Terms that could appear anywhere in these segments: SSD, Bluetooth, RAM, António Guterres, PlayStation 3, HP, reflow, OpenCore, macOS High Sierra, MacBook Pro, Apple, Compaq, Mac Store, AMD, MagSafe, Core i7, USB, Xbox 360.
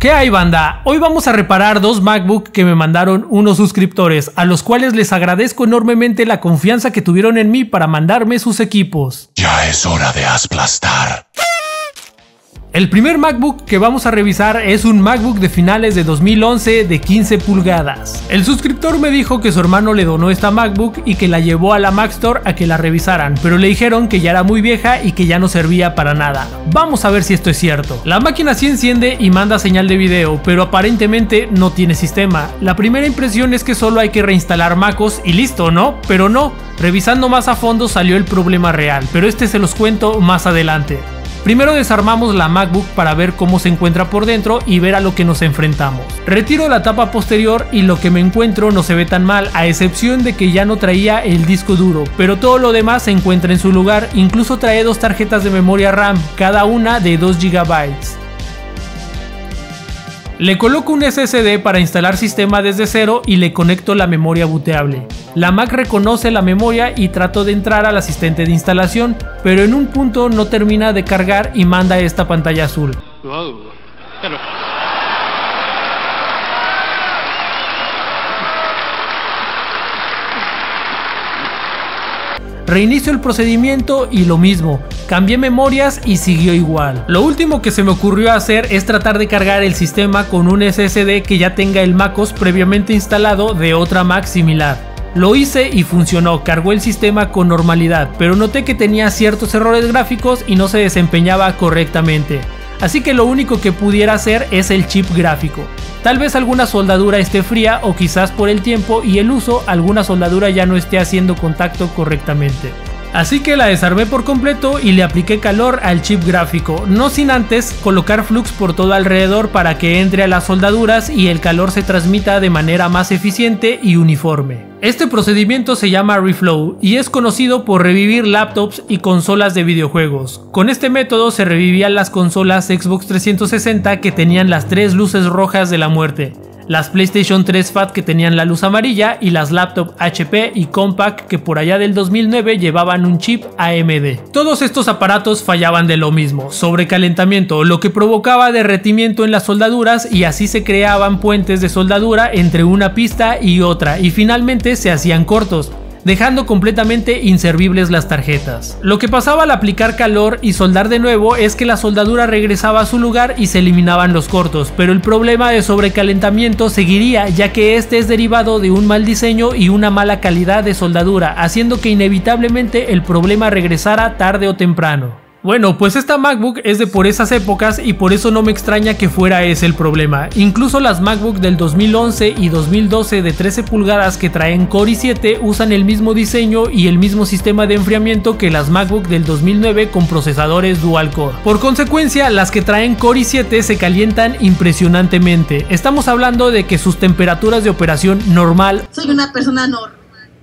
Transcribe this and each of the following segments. ¿Qué hay, banda? Hoy vamos a reparar dos MacBook que me mandaron unos suscriptores, a los cuales les agradezco enormemente la confianza que tuvieron en mí para mandarme sus equipos. Ya es hora de aplastar. El primer MacBook que vamos a revisar es un MacBook de finales de 2011 de 15 pulgadas. El suscriptor me dijo que su hermano le donó esta MacBook y que la llevó a la Mac Store a que la revisaran, pero le dijeron que ya era muy vieja y que ya no servía para nada. Vamos a ver si esto es cierto. La máquina sí enciende y manda señal de video, pero aparentemente no tiene sistema. La primera impresión es que solo hay que reinstalar macOS y listo, ¿no? Pero no, revisando más a fondo salió el problema real, pero este se los cuento más adelante. Primero desarmamos la MacBook para ver cómo se encuentra por dentro y ver a lo que nos enfrentamos. Retiro la tapa posterior y lo que me encuentro no se ve tan mal, a excepción de que ya no traía el disco duro, pero todo lo demás se encuentra en su lugar. Incluso trae dos tarjetas de memoria RAM, cada una de 2 GB. Le coloco un SSD para instalar sistema desde cero y le conecto la memoria booteable. La Mac reconoce la memoria y trato de entrar al asistente de instalación, pero en un punto no termina de cargar y manda esta pantalla azul. Wow. Reinicio el procedimiento y lo mismo, cambié memorias y siguió igual. Lo último que se me ocurrió hacer es tratar de cargar el sistema con un SSD que ya tenga el macOS previamente instalado de otra Mac similar. Lo hice y funcionó, cargó el sistema con normalidad, pero noté que tenía ciertos errores gráficos y no se desempeñaba correctamente. Así que lo único que pudiera hacer es el chip gráfico. Tal vez alguna soldadura esté fría o quizás por el tiempo y el uso alguna soldadura ya no esté haciendo contacto correctamente. Así que la desarmé por completo y le apliqué calor al chip gráfico, no sin antes colocar flux por todo alrededor para que entre a las soldaduras y el calor se transmita de manera más eficiente y uniforme. Este procedimiento se llama reflow y es conocido por revivir laptops y consolas de videojuegos. Con este método se revivían las consolas Xbox 360 que tenían las 3 luces rojas de la muerte, las PlayStation 3 Fat que tenían la luz amarilla y las laptop HP y Compaq que por allá del 2009 llevaban un chip AMD. Todos estos aparatos fallaban de lo mismo, sobrecalentamiento, lo que provocaba derretimiento en las soldaduras y así se creaban puentes de soldadura entre una pista y otra y finalmente se hacían cortos, dejando completamente inservibles las tarjetas. Lo que pasaba al aplicar calor y soldar de nuevo es que la soldadura regresaba a su lugar y se eliminaban los cortos, pero el problema de sobrecalentamiento seguiría, ya que este es derivado de un mal diseño y una mala calidad de soldadura, haciendo que inevitablemente el problema regresara tarde o temprano. Bueno, pues esta MacBook es de por esas épocas y por eso no me extraña que fuera ese el problema. Incluso las MacBook del 2011 y 2012 de 13 pulgadas que traen Core i7 usan el mismo diseño y el mismo sistema de enfriamiento que las MacBook del 2009 con procesadores dual core. Por consecuencia, las que traen Core i7 se calientan impresionantemente. Estamos hablando de que sus temperaturas de operación normal... Soy una persona normal.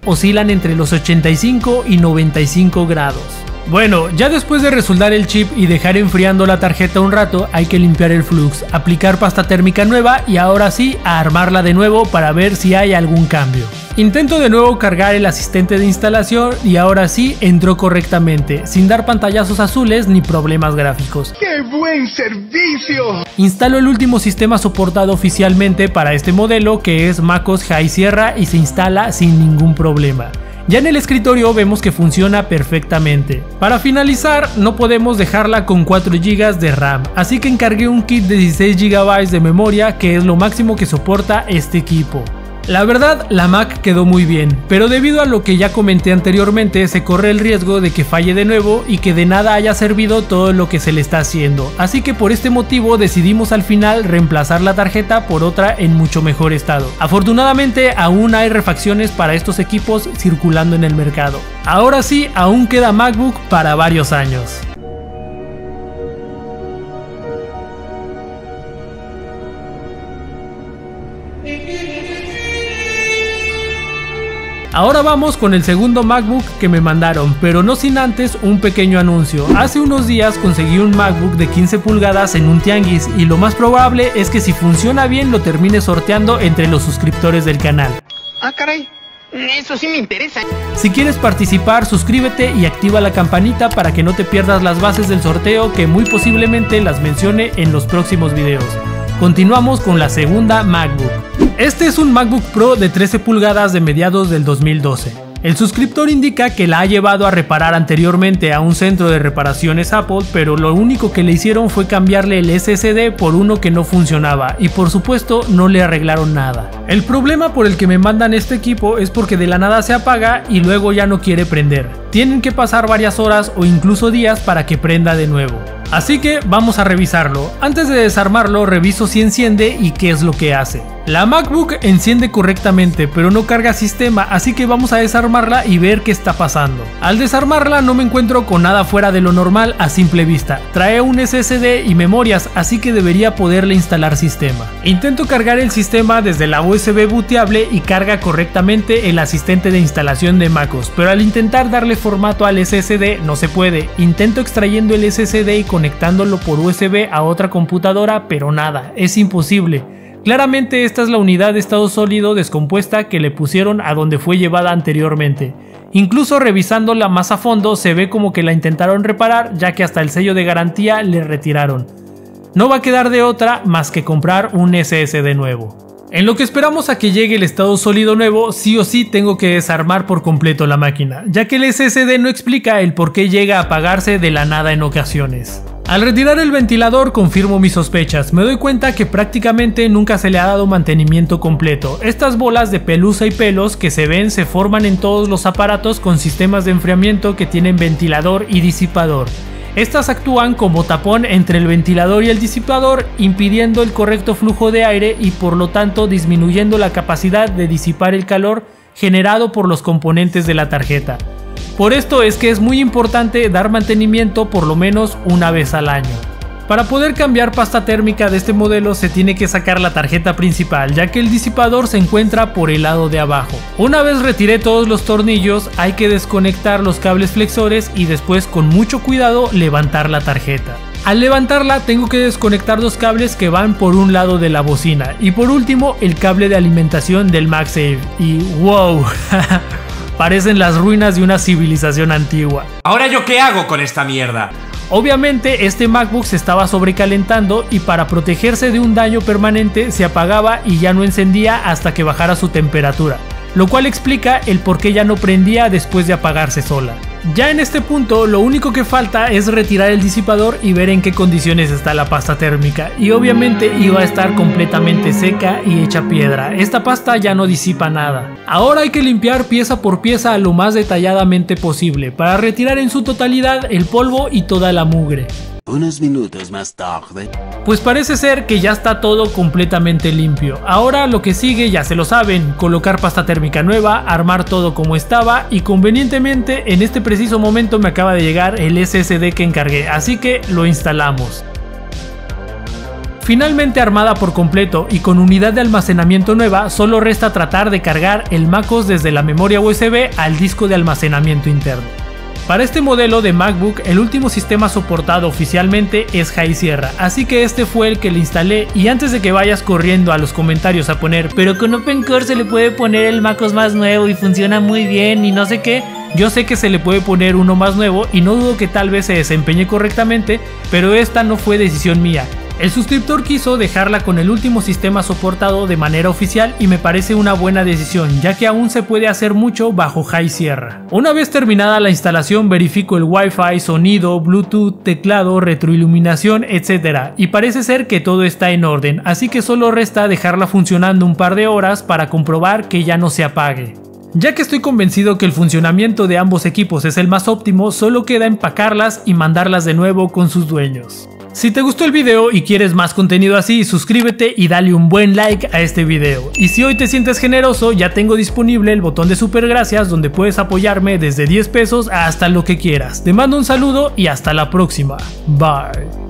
Oscilan entre los 85 y 95 grados. Bueno, ya después de resoldar el chip y dejar enfriando la tarjeta un rato, hay que limpiar el flux, aplicar pasta térmica nueva y ahora sí a armarla de nuevo para ver si hay algún cambio. Intento de nuevo cargar el asistente de instalación y ahora sí entró correctamente, sin dar pantallazos azules ni problemas gráficos. ¡Qué buen servicio! Instalo el último sistema soportado oficialmente para este modelo que es macOS High Sierra y se instala sin ningún problema. Ya en el escritorio vemos que funciona perfectamente. Para finalizar, no podemos dejarla con 4 GB de RAM, así que encargué un kit de 16 GB de memoria que es lo máximo que soporta este equipo. La verdad, la Mac quedó muy bien, pero debido a lo que ya comenté anteriormente, se corre el riesgo de que falle de nuevo y que de nada haya servido todo lo que se le está haciendo, así que por este motivo decidimos al final reemplazar la tarjeta por otra en mucho mejor estado. Afortunadamente, aún hay refacciones para estos equipos circulando en el mercado. Ahora sí, aún queda MacBook para varios años. Ahora vamos con el segundo MacBook que me mandaron, pero no sin antes un pequeño anuncio. Hace unos días conseguí un MacBook de 15 pulgadas en un tianguis y lo más probable es que si funciona bien lo termine sorteando entre los suscriptores del canal. Ah, caray. Eso sí me interesa. Si quieres participar, suscríbete y activa la campanita para que no te pierdas las bases del sorteo que muy posiblemente las mencione en los próximos videos. Continuamos con la segunda MacBook. Este es un MacBook Pro de 13 pulgadas de mediados del 2012. El suscriptor indica que la ha llevado a reparar anteriormente a un centro de reparaciones Apple, pero lo único que le hicieron fue cambiarle el SSD por uno que no funcionaba y por supuesto no le arreglaron nada. El problema por el que me mandan este equipo es porque de la nada se apaga y luego ya no quiere prender. Tienen que pasar varias horas o incluso días para que prenda de nuevo. Así que vamos a revisarlo. Antes de desarmarlo, reviso si enciende y qué es lo que hace. La MacBook enciende correctamente, pero no carga sistema, así que vamos a desarmarla y ver qué está pasando. Al desarmarla no me encuentro con nada fuera de lo normal a simple vista. Trae un SSD y memorias, así que debería poderle instalar sistema. Intento cargar el sistema desde la USB booteable y carga correctamente el asistente de instalación de macOS, pero al intentar darle formato al SSD no se puede. Intento extrayendo el SSD y conectándolo por USB a otra computadora, pero nada, es imposible. Claramente esta es la unidad de estado sólido descompuesta que le pusieron a donde fue llevada anteriormente. Incluso revisándola más a fondo se ve como que la intentaron reparar, ya que hasta el sello de garantía le retiraron. No va a quedar de otra más que comprar un SSD nuevo. En lo que esperamos a que llegue el estado sólido nuevo, sí o sí tengo que desarmar por completo la máquina, ya que el SSD no explica el por qué llega a apagarse de la nada en ocasiones. Al retirar el ventilador confirmo mis sospechas, me doy cuenta que prácticamente nunca se le ha dado mantenimiento completo. Estas bolas de pelusa y pelos que se ven se forman en todos los aparatos con sistemas de enfriamiento que tienen ventilador y disipador. Estas actúan como tapón entre el ventilador y el disipador, impidiendo el correcto flujo de aire y por lo tanto disminuyendo la capacidad de disipar el calor generado por los componentes de la tarjeta. Por esto es que es muy importante dar mantenimiento por lo menos una vez al año. Para poder cambiar pasta térmica de este modelo se tiene que sacar la tarjeta principal, ya que el disipador se encuentra por el lado de abajo. Una vez retiré todos los tornillos, hay que desconectar los cables flexores y después con mucho cuidado levantar la tarjeta. Al levantarla tengo que desconectar dos cables que van por un lado de la bocina y por último el cable de alimentación del MagSafe y wow, parecen las ruinas de una civilización antigua. ¿Ahora yo qué hago con esta mierda? Obviamente este MacBook se estaba sobrecalentando y para protegerse de un daño permanente se apagaba y ya no encendía hasta que bajara su temperatura, lo cual explica el por qué ya no prendía después de apagarse sola. Ya en este punto lo único que falta es retirar el disipador y ver en qué condiciones está la pasta térmica, y obviamente iba a estar completamente seca y hecha piedra. Esta pasta ya no disipa nada. Ahora hay que limpiar pieza por pieza lo más detalladamente posible para retirar en su totalidad el polvo y toda la mugre. Unos minutos más tarde. Pues parece ser que ya está todo completamente limpio. Ahora lo que sigue ya se lo saben: colocar pasta térmica nueva, armar todo como estaba, y convenientemente en este preciso momento me acaba de llegar el SSD que encargué, así que lo instalamos. Finalmente armada por completo y con unidad de almacenamiento nueva, solo resta tratar de cargar el macOS desde la memoria USB al disco de almacenamiento interno. Para este modelo de MacBook, el último sistema soportado oficialmente es High Sierra, así que este fue el que le instalé. Y antes de que vayas corriendo a los comentarios a poner "pero con OpenCore se le puede poner el macOS más nuevo y funciona muy bien y no sé qué", yo sé que se le puede poner uno más nuevo y no dudo que tal vez se desempeñe correctamente, pero esta no fue decisión mía. El suscriptor quiso dejarla con el último sistema soportado de manera oficial y me parece una buena decisión, ya que aún se puede hacer mucho bajo High Sierra. Una vez terminada la instalación verifico el Wi-Fi, sonido, Bluetooth, teclado, retroiluminación, etc. y parece ser que todo está en orden, así que solo resta dejarla funcionando un par de horas para comprobar que ya no se apague. Ya que estoy convencido que el funcionamiento de ambos equipos es el más óptimo, solo queda empacarlas y mandarlas de nuevo con sus dueños. Si te gustó el video y quieres más contenido así, suscríbete y dale un buen like a este video. Y si hoy te sientes generoso, ya tengo disponible el botón de super gracias donde puedes apoyarme desde 10 pesos hasta lo que quieras. Te mando un saludo y hasta la próxima. Bye.